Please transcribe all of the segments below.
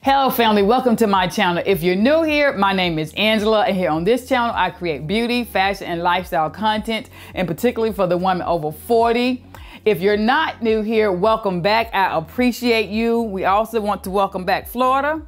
Hello family, welcome to my channel. If you're new here, my name is Angela, and here on this channel I create beauty, fashion, and lifestyle content, and particularly for the women over 40. If you're not new here, welcome back. I appreciate you. We also want to welcome back Florida.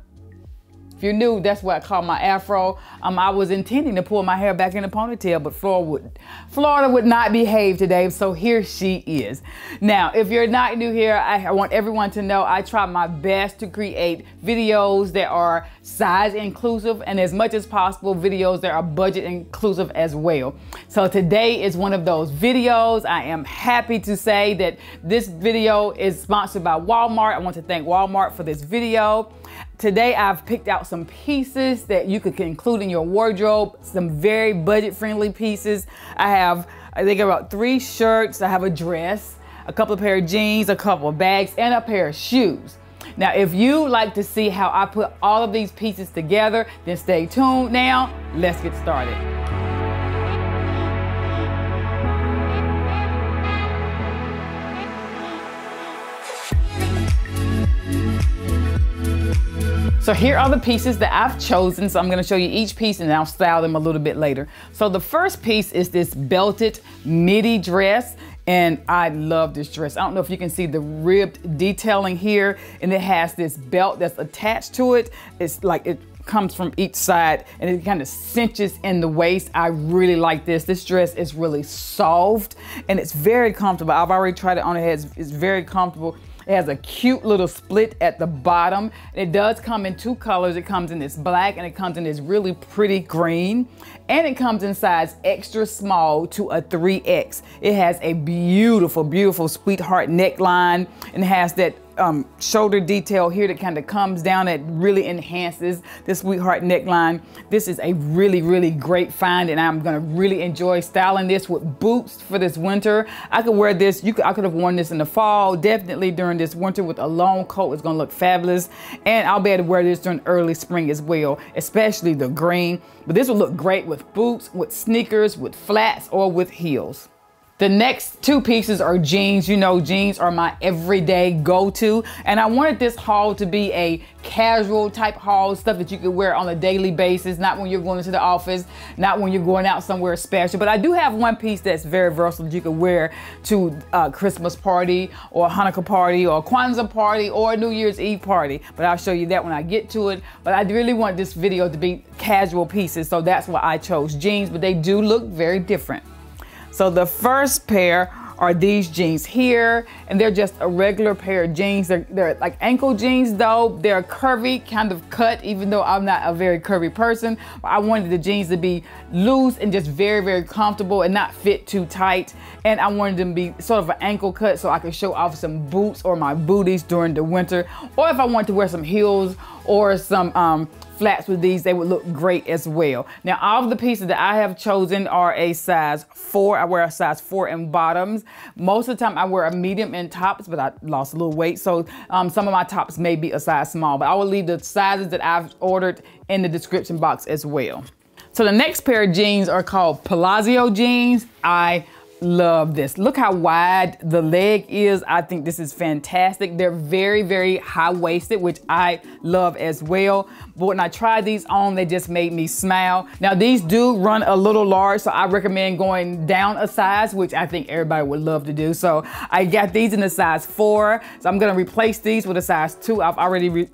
If you're new, that's what I call my afro. I was intending to pull my hair back in a ponytail, but Florida would not behave today, so here she is. Now, if you're not new here, I want everyone to know I try my best to create videos that are size inclusive, and as much as possible, videos that are budget inclusive as well. So today is one of those videos. I am happy to say that this video is sponsored by Walmart. I want to thank Walmart for this video. Today I've picked out some pieces that you could include in your wardrobe, some very budget-friendly pieces. I think about 3 shirts, I have a dress, a couple of pair of jeans, a couple of bags, and a pair of shoes. Now, if you like to see how I put all of these pieces together, then stay tuned. Now, let's get started. So here are the pieces that I've chosen. So I'm gonna show you each piece and I'll style them a little bit later. So the first piece is this belted midi dress. And I love this dress. I don't know if you can see the ribbed detailing here, and it has this belt that's attached to it. It's like it comes from each side and it kind of cinches in the waist. I really like this. This dress is really soft and it's very comfortable. I've already tried it on. It's very comfortable. It has a cute little split at the bottom. It does come in 2 colors. It comes in this black and it comes in this really pretty green. And it comes in size extra small to a 3X. It has a beautiful, beautiful sweetheart neckline, and has that shoulder detail here that kind of comes down that really enhances the sweetheart neckline. This is a really, really great find, and I'm gonna really enjoy styling this with boots for this winter. I could wear this, I could have worn this in the fall, definitely during this winter with a long coat. It's gonna look fabulous, and I'll be able to wear this during early spring as well, especially the green. But this will look great with boots, with sneakers, with flats, or with heels. The next 2 pieces are jeans. You know, jeans are my everyday go-to. And I wanted this haul to be a casual type haul, stuff that you could wear on a daily basis, not when you're going into the office, not when you're going out somewhere special. But I do have one piece that's very versatile that you could wear to a Christmas party or a Hanukkah party or a Kwanzaa party or a New Year's Eve party. But I'll show you that when I get to it. But I really want this video to be casual pieces, so that's why I chose jeans, but they do look very different. So the first pair are these jeans here, and they're just a regular pair of jeans. They're like ankle jeans though. They're curvy, kind of cut, even though I'm not a very curvy person. I wanted the jeans to be loose and just very, very comfortable and not fit too tight. And I wanted them to be sort of an ankle cut so I could show off some boots or my booties during the winter. Or if I wanted to wear some heels or some flats with these, they would look great as well. Now, all of the pieces that I have chosen are a size 4. I wear a size 4 in bottoms. Most of the time I wear a medium in tops, but I lost a little weight. So some of my tops may be a size small, but I will leave the sizes that I've ordered in the description box as well. So the next pair of jeans are called Palazzo jeans. I love this. Look how wide the leg is. I think this is fantastic. They're very, very high-waisted, which I love as well. But when I tried these on, they just made me smile. Now, these do run a little large, so I recommend going down a size, which I think everybody would love to do. So I got these in a size 4. So I'm going to replace these with a size 2. I've already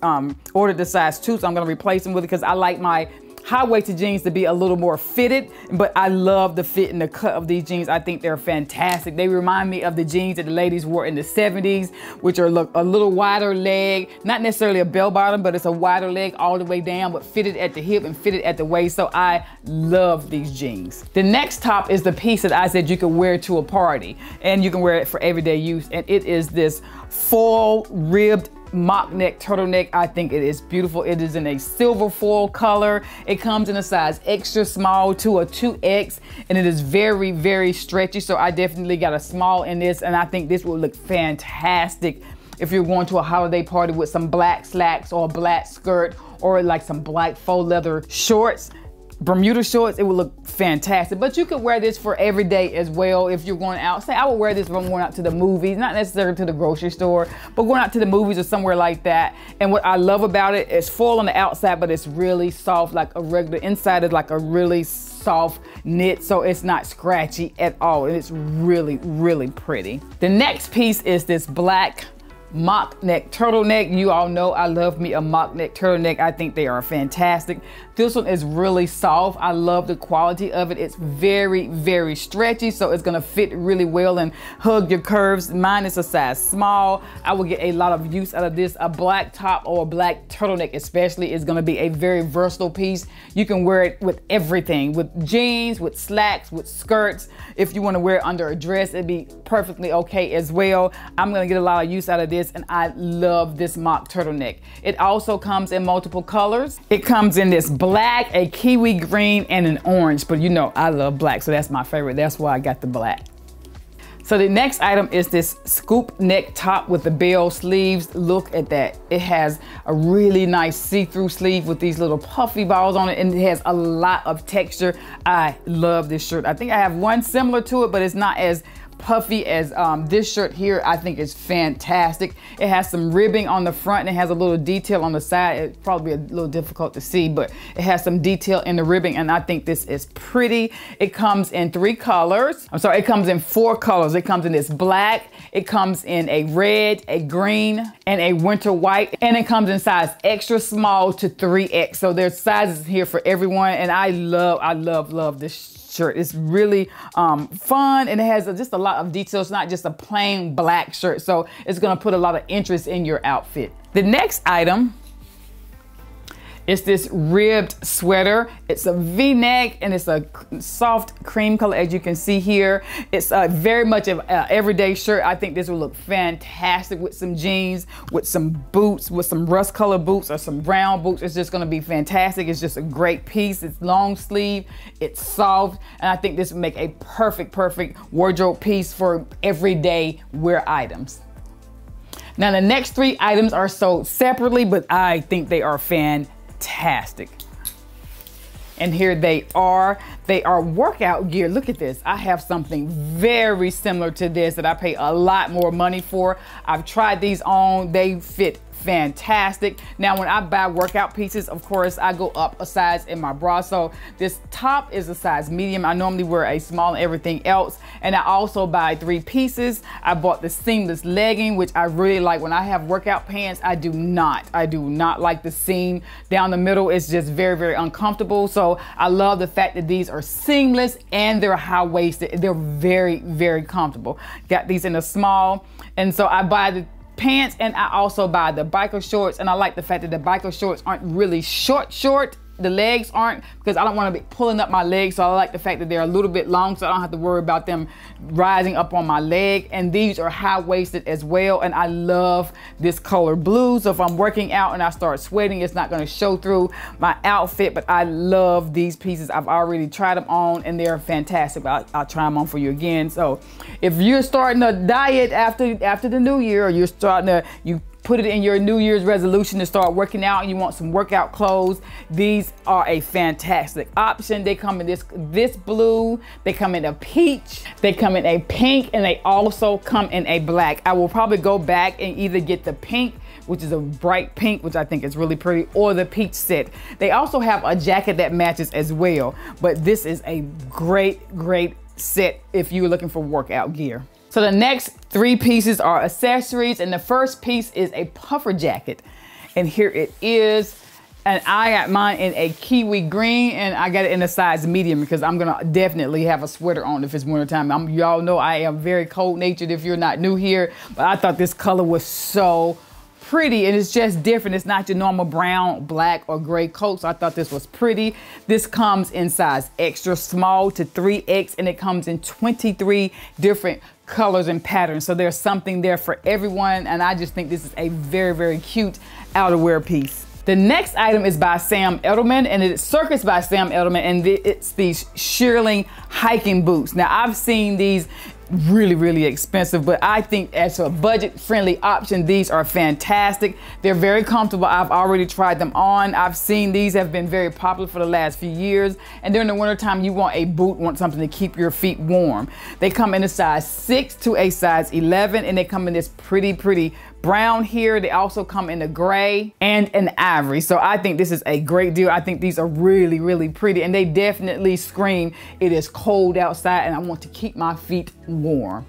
ordered the size 2, so I'm going to replace them with it because I like my high-waisted jeans to be a little more fitted, but I love the fit and the cut of these jeans. I think they're fantastic. They remind me of the jeans that the ladies wore in the 70s, which are a little wider leg, not necessarily a bell bottom, but it's a wider leg all the way down, but fitted at the hip and fitted at the waist. So I love these jeans. The next top is the piece that I said you could wear to a party, and you can wear it for everyday use. And it is this foil ribbed mock neck turtleneck. I think it is beautiful. It is in a silver foil color. It comes in a size extra small to a 2X, and it is very, very stretchy. So I definitely got a small in this, and I think this will look fantastic if you're going to a holiday party with some black slacks or a black skirt or like some black faux leather shorts. Bermuda shorts, it would look fantastic. But you could wear this for every day as well if you're going out. Say I would wear this if I'm going out to the movies, not necessarily to the grocery store, but going out to the movies or somewhere like that. And what I love about it, it's full on the outside, but it's really soft, like a regular inside is like a really soft knit, so it's not scratchy at all. And it's really, really pretty. The next piece is this black mock neck turtleneck. You all know I love me a mock neck turtleneck. I think they are fantastic. This one is really soft. I love the quality of it. It's very, very stretchy, so it's gonna fit really well and hug your curves. Mine is a size small. I will get a lot of use out of this. A black top or a black turtleneck especially is gonna be a very versatile piece. You can wear it with everything, with jeans, with slacks, with skirts. If you wanna wear it under a dress, it'd be perfectly okay as well. I'm gonna get a lot of use out of this. And I love this mock turtleneck. It also comes in multiple colors. It comes in this black, a kiwi green, and an orange, but you know I love black, so that's my favorite. That's why I got the black. So the next item is this scoop neck top with the bell sleeves. Look at that. It has a really nice see-through sleeve with these little puffy balls on it, and it has a lot of texture. I love this shirt. I think I have one similar to it, but it's not as puffy as this shirt here. I think it's fantastic. It has some ribbing on the front and it has a little detail on the side. It's probably a little difficult to see, but it has some detail in the ribbing, and I think this is pretty. It comes in three colors. I'm sorry, it comes in four colors. It comes in this black, it comes in a red, a green, and a winter white, and it comes in size extra small to 3X. So there's sizes here for everyone, and I love this shirt. It's really fun, and it has just a lot of details. It's not just a plain black shirt, so it's gonna put a lot of interest in your outfit. The next item is this ribbed sweater. It's a V-neck and it's a soft cream color, as you can see here. It's very much an everyday shirt. I think this will look fantastic with some jeans, with some boots, with some rust color boots or some brown boots. It's just gonna be fantastic. It's just a great piece. It's long sleeve, it's soft, and I think this would make a perfect, perfect wardrobe piece for everyday wear items. Now the next three items are sold separately, but I think they are fantastic. And here they are. They are workout gear. Look at this. I have something very similar to this that I pay a lot more money for. I've tried these on. They fit fantastic. Now, when I buy workout pieces, of course, I go up a size in my bra. So this top is a size medium. I normally wear a small and everything else. And I also buy three pieces. I bought the seamless legging, which I really like. When I have workout pants, I do not like the seam down the middle. It's just very, very uncomfortable. So I love the fact that these are seamless and they're high-waisted. They're very, very comfortable. Got these in a small. And so I buy the pants, and I also buy the biker shorts, and I like the fact that the biker shorts aren't really short. The legs aren't, because I don't want to be pulling up my legs, so I like the fact that they're a little bit long, so I don't have to worry about them rising up on my leg. And these are high-waisted as well, and I love this color blue, so if I'm working out and I start sweating, it's not going to show through my outfit. But I love these pieces. I've already tried them on and they're fantastic. I'll try them on for you again. So if you're starting a diet after the new year, or you're starting to put it in your New Year's resolution to start working out, and you want some workout clothes, these are a fantastic option. They come in this blue, they come in a peach, they come in a pink, and they also come in a black. I will probably go back and either get the pink, which is a bright pink, which I think is really pretty, or the peach set. They also have a jacket that matches as well, but this is a great, great set if you're looking for workout gear. So the next three pieces are accessories, and the first piece is a puffer jacket, and here it is. And I got mine in a kiwi green, and I got it in a size medium because I'm gonna definitely have a sweater on if it's wintertime. Y'all know I am very cold natured if you're not new here, but I thought this color was so pretty, and it's just different. It's not your normal brown, black, or gray coat, so I thought this was pretty. This comes in size extra small to 3X, and it comes in 23 different colors and patterns, so there's something there for everyone, and I just think this is a very, very cute outerwear piece. The next item is by Sam Edelman, and it's Circus by Sam Edelman, and it's these shearling hiking boots. Now, I've seen these really expensive, but I think as a budget-friendly option, these are fantastic. They're very comfortable. I've already tried them on. I've seen these have been very popular for the last few years, and during the wintertime, you want a boot, want something to keep your feet warm. They come in a size 6 to a size 11, and they come in this pretty brown here. They also come in a gray and an ivory. So I think this is a great deal. I think these are really pretty, and they definitely scream, it is cold outside and I want to keep my feet warm.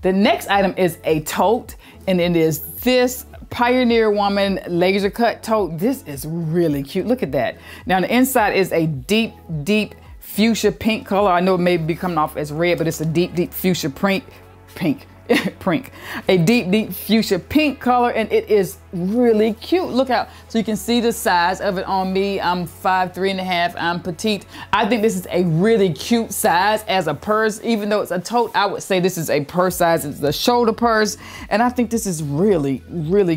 The next item is a tote, and it is this Pioneer Woman laser cut tote. This is really cute. Look at that. Now the inside is a deep fuchsia pink color. I know it may be coming off as red, but it's a deep fuchsia pink. A deep fuchsia pink color, and it is really cute. Look out, so you can see the size of it on me. I'm 5'3½", I'm petite. I think this is a really cute size as a purse. Even though it's a tote, I would say this is a purse size. It's the shoulder purse, and I think this is really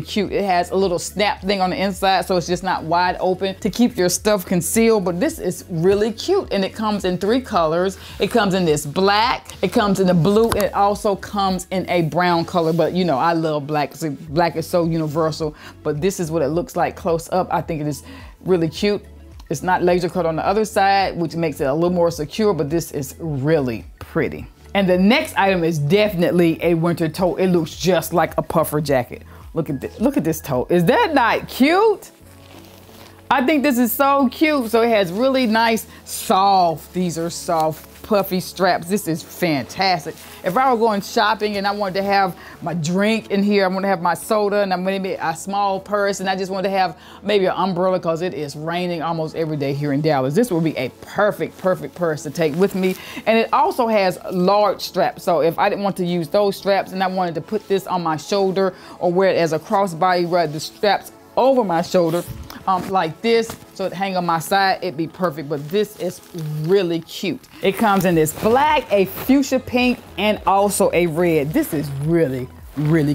cute. It has a little snap thing on the inside, so it's just not wide open to keep your stuff concealed, but this is really cute, and it comes in 3 colors. It comes in this black, it comes in the blue, and it also comes in a brown color, but you know, I love black. So black is so universal, but this is what it looks like close up. I think it is really cute. It's not laser cut on the other side, which makes it a little more secure, but this is really pretty. And the next item is definitely a winter tote. It looks just like a puffer jacket. Look at this tote. Is that not cute? I think this is so cute. So it has really nice soft, these are soft puffy straps. This is fantastic. If I were going shopping and I wanted to have my drink in here, I want to have my soda, and I'm going to be a small purse, and I just want to have maybe an umbrella because it is raining almost every day here in Dallas, this will be a perfect purse to take with me. And it also has large straps, so if I didn't want to use those straps and I wanted to put this on my shoulder or wear it as a crossbody, wear the straps over my shoulder like this, so it hang on my side, it'd be perfect. But this is really cute. It comes in this black, a fuchsia pink, and also a red. This is really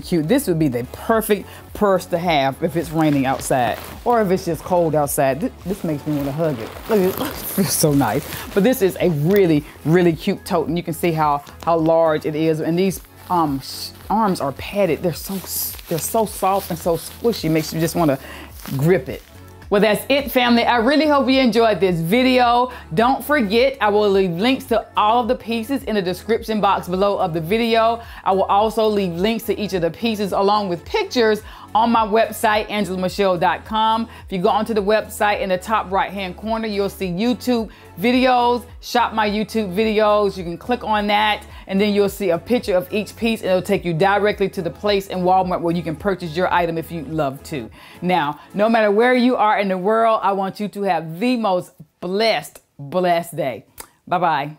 cute. This would be the perfect purse to have if it's raining outside or if it's just cold outside. This makes me want to hug it. Look at it. It's so nice. But this is a really cute tote, and you can see how large it is. And these arms are padded. They're so soft and so squishy. Makes you just want to grip it. Well, that's it, family. I really hope you enjoyed this video. Don't forget, I will leave links to all of the pieces in the description box below of the video. I will also leave links to each of the pieces along with pictures on my website, angelamashelle.com. If you go onto the website, in the top right-hand corner, you'll see YouTube videos, shop my YouTube videos. You can click on that, and then you'll see a picture of each piece, and it'll take you directly to the place in Walmart where you can purchase your item if you love to. Now, no matter where you are in the world, I want you to have the most blessed day. Bye-bye.